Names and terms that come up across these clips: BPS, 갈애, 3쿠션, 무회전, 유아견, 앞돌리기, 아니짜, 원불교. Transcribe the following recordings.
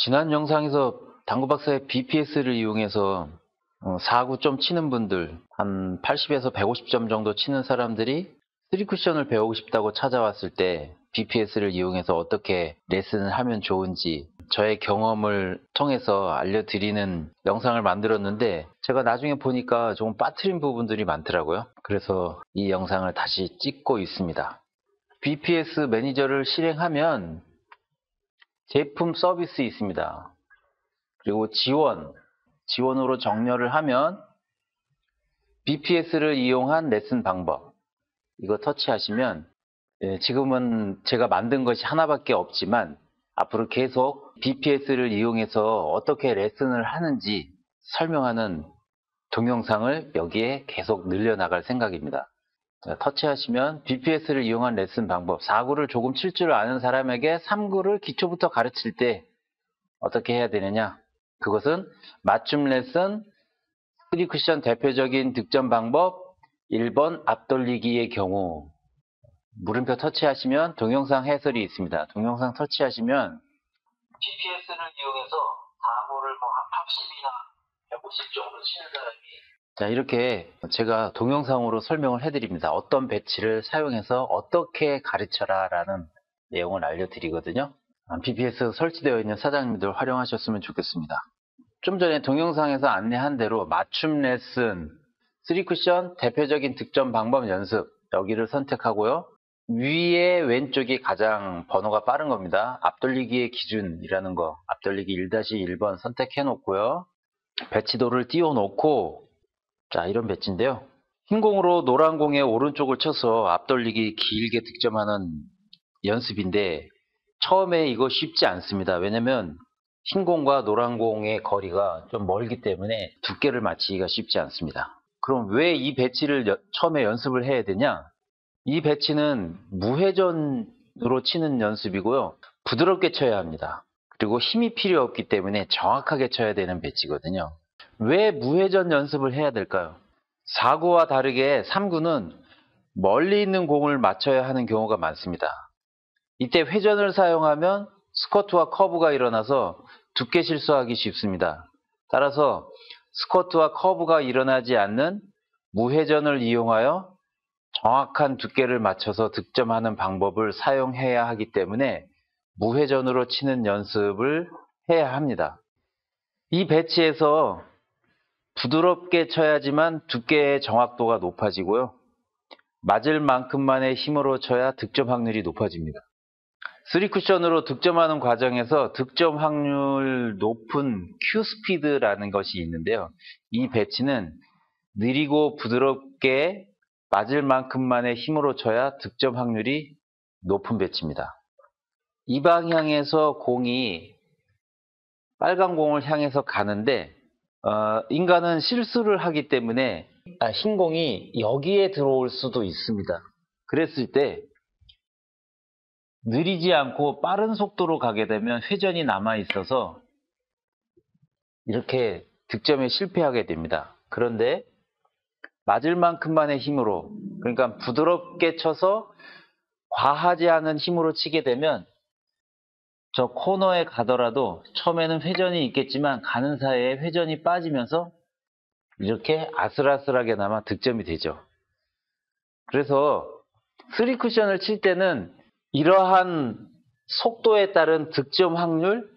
지난 영상에서 당구박사의 BPS를 이용해서 사구 좀 치는 분들, 한 80에서 150점 정도 치는 사람들이 3쿠션을 배우고 싶다고 찾아왔을 때 BPS를 이용해서 어떻게 레슨을 하면 좋은지 저의 경험을 통해서 알려드리는 영상을 만들었는데, 제가 나중에 보니까 조금 빠트린 부분들이 많더라고요. 그래서 이 영상을 다시 찍고 있습니다. BPS 매니저를 실행하면 제품 서비스 있습니다. 그리고 지원으로 정렬을 하면 BPS를 이용한 레슨 방법, 이거 터치하시면 지금은 제가 만든 것이 하나밖에 없지만 앞으로 계속 BPS를 이용해서 어떻게 레슨을 하는지 설명하는 동영상을 여기에 계속 늘려나갈 생각입니다. 자, 터치하시면 BPS를 이용한 레슨 방법, 4구를 조금 칠 줄 아는 사람에게 3구를 기초부터 가르칠 때 어떻게 해야 되느냐, 그것은 맞춤 레슨, 3쿠션 대표적인 득점 방법 1번 앞돌리기의 경우, 물음표 터치하시면 동영상 해설이 있습니다. 동영상 터치하시면 BPS를 이용해서 4구를 뭐 한 80이나 150 정도 치는 사람이, 자, 이렇게 제가 동영상으로 설명을 해드립니다. 어떤 배치를 사용해서 어떻게 가르쳐라 라는 내용을 알려드리거든요. BPS 설치되어 있는 사장님들 활용하셨으면 좋겠습니다. 좀 전에 동영상에서 안내한 대로 맞춤 레슨, 3쿠션 대표적인 득점 방법 연습, 여기를 선택하고요. 위에 왼쪽이 가장 번호가 빠른 겁니다. 앞돌리기의 기준이라는 거, 앞돌리기 1-1번 선택해 놓고요. 배치도를 띄워 놓고, 자, 이런 배치인데요. 흰 공으로 노란 공의 오른쪽을 쳐서 앞돌리기 길게 득점하는 연습인데, 처음에 이거 쉽지 않습니다. 왜냐면 흰 공과 노란 공의 거리가 좀 멀기 때문에 두께를 맞추기가 쉽지 않습니다. 그럼 왜 이 배치를 처음에 연습을 해야 되냐? 이 배치는 무회전으로 치는 연습이고요. 부드럽게 쳐야 합니다. 그리고 힘이 필요 없기 때문에 정확하게 쳐야 되는 배치거든요. 왜 무회전 연습을 해야 될까요? 4구와 다르게 3구는 멀리 있는 공을 맞춰야 하는 경우가 많습니다. 이때 회전을 사용하면 스쿼트와 커브가 일어나서 두께 실수하기 쉽습니다. 따라서 스쿼트와 커브가 일어나지 않는 무회전을 이용하여 정확한 두께를 맞춰서 득점하는 방법을 사용해야 하기 때문에 무회전으로 치는 연습을 해야 합니다. 이 배치에서 부드럽게 쳐야지만 두께의 정확도가 높아지고요. 맞을 만큼만의 힘으로 쳐야 득점 확률이 높아집니다. 3쿠션으로 득점하는 과정에서 득점 확률 높은 큐 스피드라는 것이 있는데요. 이 배치는 느리고 부드럽게 맞을 만큼만의 힘으로 쳐야 득점 확률이 높은 배치입니다. 이 방향에서 공이 빨간 공을 향해서 가는데 인간은 실수를 하기 때문에 흰 공이 여기에 들어올 수도 있습니다. 그랬을 때 느리지 않고 빠른 속도로 가게 되면 회전이 남아 있어서 이렇게 득점에 실패하게 됩니다. 그런데 맞을 만큼만의 힘으로, 그러니까 부드럽게 쳐서 과하지 않은 힘으로 치게 되면 저 코너에 가더라도 처음에는 회전이 있겠지만 가는 사이에 회전이 빠지면서 이렇게 아슬아슬하게 남아 득점이 되죠. 그래서 3쿠션을 칠 때는 이러한 속도에 따른 득점 확률,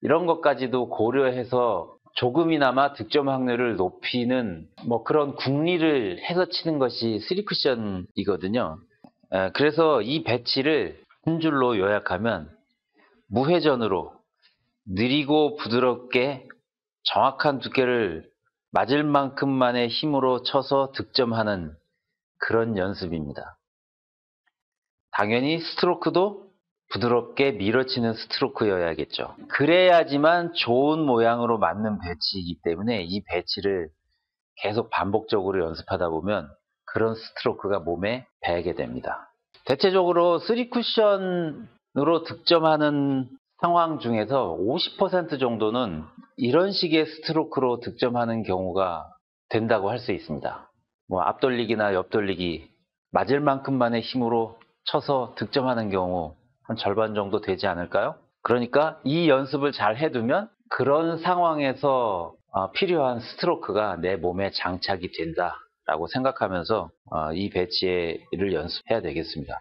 이런 것까지도 고려해서 조금이나마 득점 확률을 높이는 그런 궁리를 해서 치는 것이 3쿠션이거든요. 그래서 이 배치를 한 줄로 요약하면 무회전으로 느리고 부드럽게 정확한 두께를 맞을 만큼만의 힘으로 쳐서 득점하는 그런 연습입니다. 당연히 스트로크도 부드럽게 밀어치는 스트로크여야겠죠. 그래야지만 좋은 모양으로 맞는 배치이기 때문에 이 배치를 계속 반복적으로 연습하다 보면 그런 스트로크가 몸에 배게 됩니다. 대체적으로 3쿠션 으로 득점하는 상황 중에서 50% 정도는 이런 식의 스트로크로 득점하는 경우가 된다고 할 수 있습니다. 앞돌리기나 옆돌리기 맞을 만큼만의 힘으로 쳐서 득점하는 경우 한 절반 정도 되지 않을까요? 그러니까 이 연습을 잘 해두면 그런 상황에서 필요한 스트로크가 내 몸에 장착이 된다라고 생각하면서 이 배치를 연습해야 되겠습니다.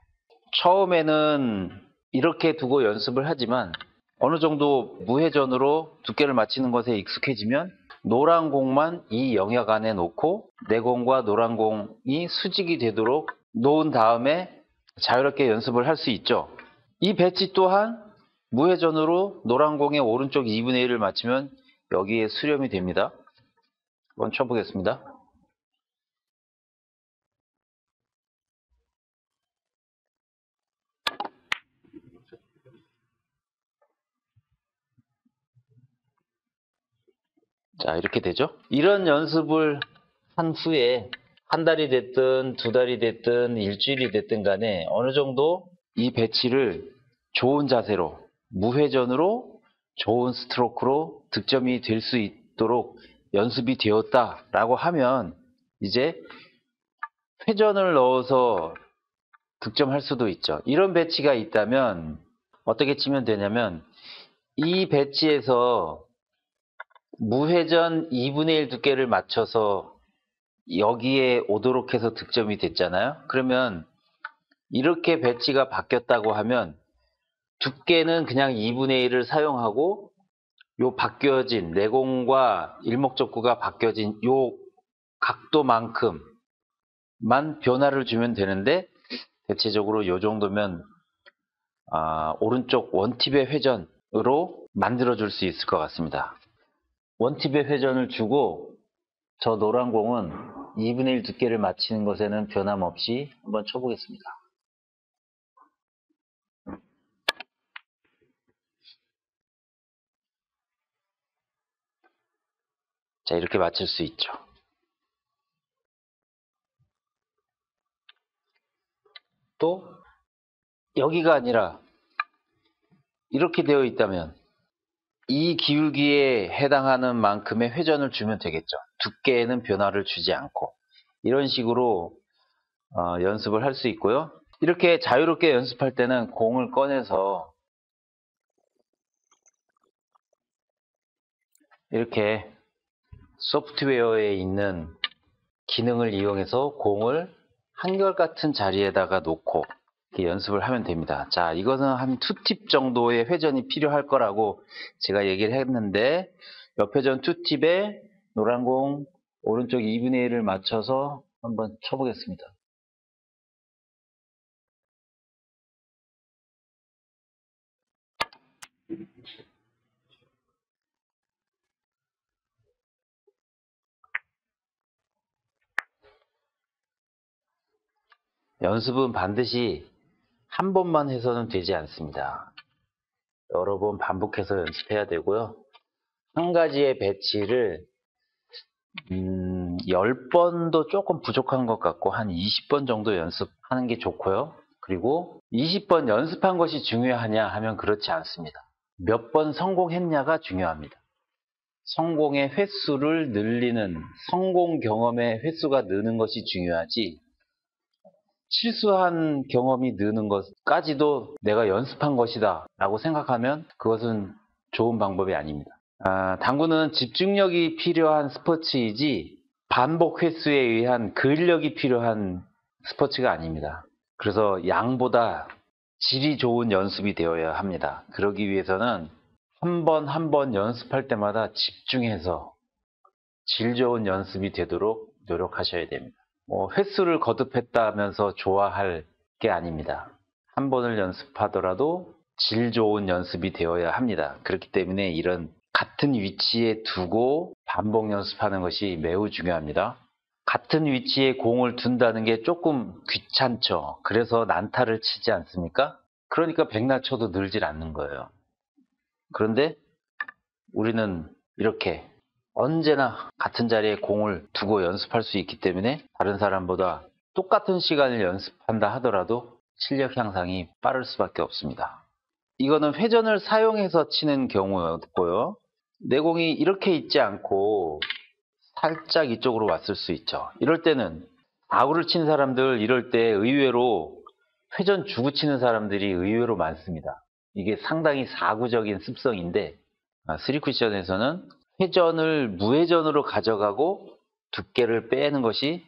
처음에는 이렇게 두고 연습을 하지만 어느 정도 무회전으로 두께를 맞추는 것에 익숙해지면 노란 공만 이 영역 안에 놓고 내 공과 노란 공이 수직이 되도록 놓은 다음에 자유롭게 연습을 할 수 있죠. 이 배치 또한 무회전으로 노란 공의 오른쪽 2분의 1을 맞추면 여기에 수렴이 됩니다. 한번 쳐보겠습니다. 자, 이렇게 되죠. 이런 연습을 한 후에 한 달이 됐든 두 달이 됐든 일주일이 됐든 간에 어느 정도 이 배치를 좋은 자세로, 무회전으로, 좋은 스트로크로 득점이 될 수 있도록 연습이 되었다라고 하면 이제 회전을 넣어서 득점할 수도 있죠. 이런 배치가 있다면 어떻게 치면 되냐면, 이 배치에서 무회전 2분의 1 두께를 맞춰서 여기에 오도록 해서 득점이 됐잖아요. 그러면 이렇게 배치가 바뀌었다고 하면 두께는 그냥 2분의 1을 사용하고, 요 바뀌어진 내공과 일목적구가 바뀌어진 요 각도만큼만 변화를 주면 되는데, 대체적으로 요 정도면 오른쪽 원팁의 회전으로 만들어 줄 수 있을 것 같습니다. 원팁의 회전을 주고 저 노란 공은 2분의 1 두께를 맞추는 것에는 변함없이 한번 쳐보겠습니다. 자, 이렇게 맞출 수 있죠. 또 여기가 아니라 이렇게 되어 있다면 이 기울기에 해당하는 만큼의 회전을 주면 되겠죠. 두께에는 변화를 주지 않고. 이런 식으로 연습을 할 수 있고요. 이렇게 자유롭게 연습할 때는 공을 꺼내서 이렇게 소프트웨어에 있는 기능을 이용해서 공을 한결같은 자리에다가 놓고 이렇게 연습을 하면 됩니다. 자, 이것은 한 2팁 정도의 회전이 필요할 거라고 제가 얘기를 했는데, 옆회전 2팁에 노란 공 오른쪽 2분의 1을 맞춰서 한번 쳐보겠습니다. 연습은 반드시 한 번만 해서는 되지 않습니다. 여러 번 반복해서 연습해야 되고요. 한 가지의 배치를 10번도 조금 부족한 것 같고 한 20번 정도 연습하는 게 좋고요. 그리고 20번 연습한 것이 중요하냐 하면 그렇지 않습니다. 몇 번 성공했냐가 중요합니다. 성공의 횟수를 늘리는, 성공 경험의 횟수가 느는 것이 중요하지, 실수한 경험이 느는 것까지도 내가 연습한 것이다 라고 생각하면 그것은 좋은 방법이 아닙니다. 당구는 집중력이 필요한 스포츠이지 반복 횟수에 의한 근력이 필요한 스포츠가 아닙니다. 그래서 양보다 질이 좋은 연습이 되어야 합니다. 그러기 위해서는 한 번 연습할 때마다 집중해서 질 좋은 연습이 되도록 노력하셔야 됩니다. 횟수를 거듭했다면서 좋아할 게 아닙니다. 한 번을 연습하더라도 질 좋은 연습이 되어야 합니다. 그렇기 때문에 이런 같은 위치에 두고 반복 연습하는 것이 매우 중요합니다. 같은 위치에 공을 둔다는 게 조금 귀찮죠. 그래서 난타를 치지 않습니까? 그러니까 백날 쳐도 늘질 않는 거예요. 그런데 우리는 이렇게 언제나 같은 자리에 공을 두고 연습할 수 있기 때문에 다른 사람보다 똑같은 시간을 연습한다 하더라도 실력 향상이 빠를 수밖에 없습니다. 이거는 회전을 사용해서 치는 경우였고요. 내공이 이렇게 있지 않고 살짝 이쪽으로 왔을 수 있죠. 이럴 때는 아구를 친 사람들, 이럴 때 의외로 회전 주고 치는 사람들이 의외로 많습니다. 이게 상당히 사구적인 습성인데 3쿠션에서는 회전을 무회전으로 가져가고 두께를 빼는 것이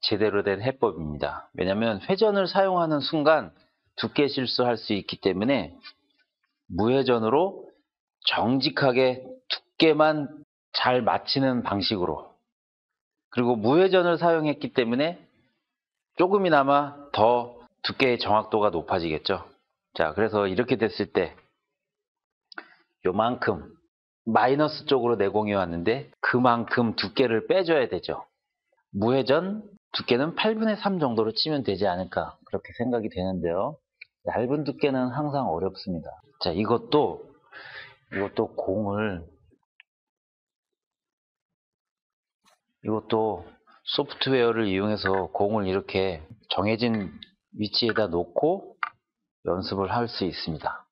제대로 된 해법입니다. 왜냐하면 회전을 사용하는 순간 두께 실수할 수 있기 때문에 무회전으로 정직하게 두께만 잘 맞추는 방식으로, 그리고 무회전을 사용했기 때문에 조금이나마 더 두께의 정확도가 높아지겠죠. 자, 그래서 이렇게 됐을 때 요만큼 마이너스 쪽으로 내공이 왔는데 그만큼 두께를 빼줘야 되죠. 무회전 두께는 8분의 3 정도로 치면 되지 않을까 그렇게 생각이 되는데요. 얇은 두께는 항상 어렵습니다. 자, 이것도 공을, 이것도 소프트웨어를 이용해서 공을 이렇게 정해진 위치에다 놓고 연습을 할 수 있습니다.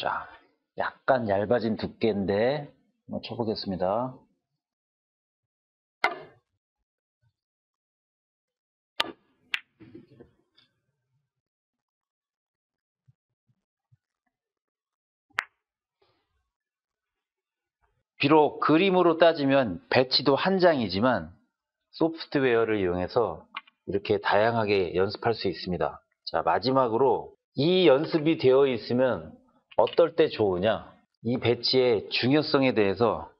자, 약간 얇아진 두께인데 한번 쳐보겠습니다. 비록 그림으로 따지면 배치도 한 장이지만 소프트웨어를 이용해서 이렇게 다양하게 연습할 수 있습니다. 자, 마지막으로 이 연습이 되어 있으면 어떨 때 좋으냐, 이 배치의 중요성에 대해서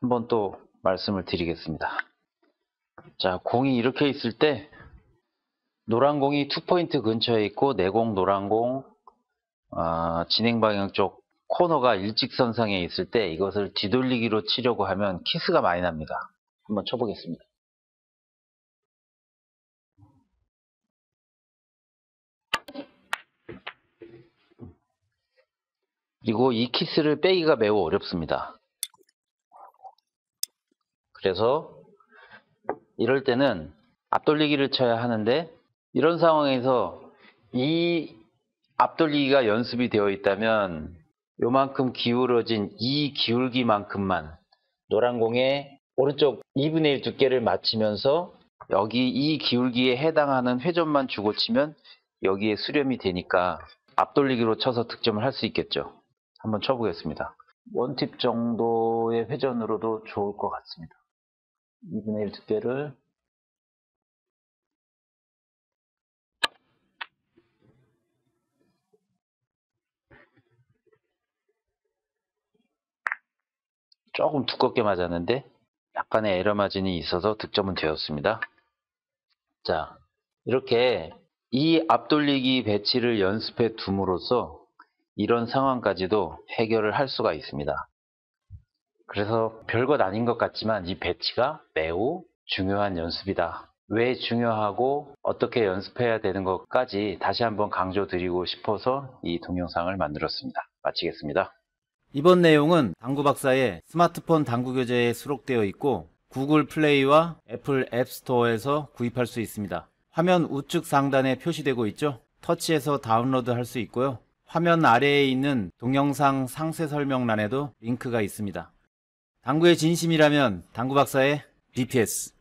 한번 또 말씀을 드리겠습니다. 자, 공이 이렇게 있을 때 노란 공이 투포인트 근처에 있고 내공 노란 공 진행 방향 쪽 코너가 일직선상에 있을 때 이것을 뒤돌리기로 치려고 하면 키스가 많이 납니다. 한번 쳐보겠습니다. 그리고 이 키스를 빼기가 매우 어렵습니다. 그래서 이럴 때는 앞돌리기를 쳐야 하는데, 이런 상황에서 이 앞돌리기가 연습이 되어 있다면 요만큼 기울어진 이 기울기만큼만 노란 공의 오른쪽 2분의 1 두께를 맞추면서 여기 이 기울기에 해당하는 회전만 주고 치면 여기에 수렴이 되니까 앞돌리기로 쳐서 득점을 할 수 있겠죠. 한번 쳐보겠습니다. 원팁 정도의 회전으로도 좋을 것 같습니다. 2분의 1 두께를 조금 두껍게 맞았는데 약간의 에러 마진이 있어서 득점은 되었습니다. 자, 이렇게 이 앞돌리기 배치를 연습해 둠으로써 이런 상황까지도 해결을 할 수가 있습니다. 그래서 별것 아닌 것 같지만 이 배치가 매우 중요한 연습이다. 왜 중요하고 어떻게 연습해야 되는 것까지 다시 한번 강조드리고 싶어서 이 동영상을 만들었습니다. 마치겠습니다. 이번 내용은 당구박사의 스마트폰 당구교재에 수록되어 있고 구글 플레이와 애플 앱스토어에서 구입할 수 있습니다. 화면 우측 상단에 표시되고 있죠? 터치해서 다운로드 할 수 있고요. 화면 아래에 있는 동영상 상세 설명란에도 링크가 있습니다. 당구의 진심이라면 당구박사의 BPS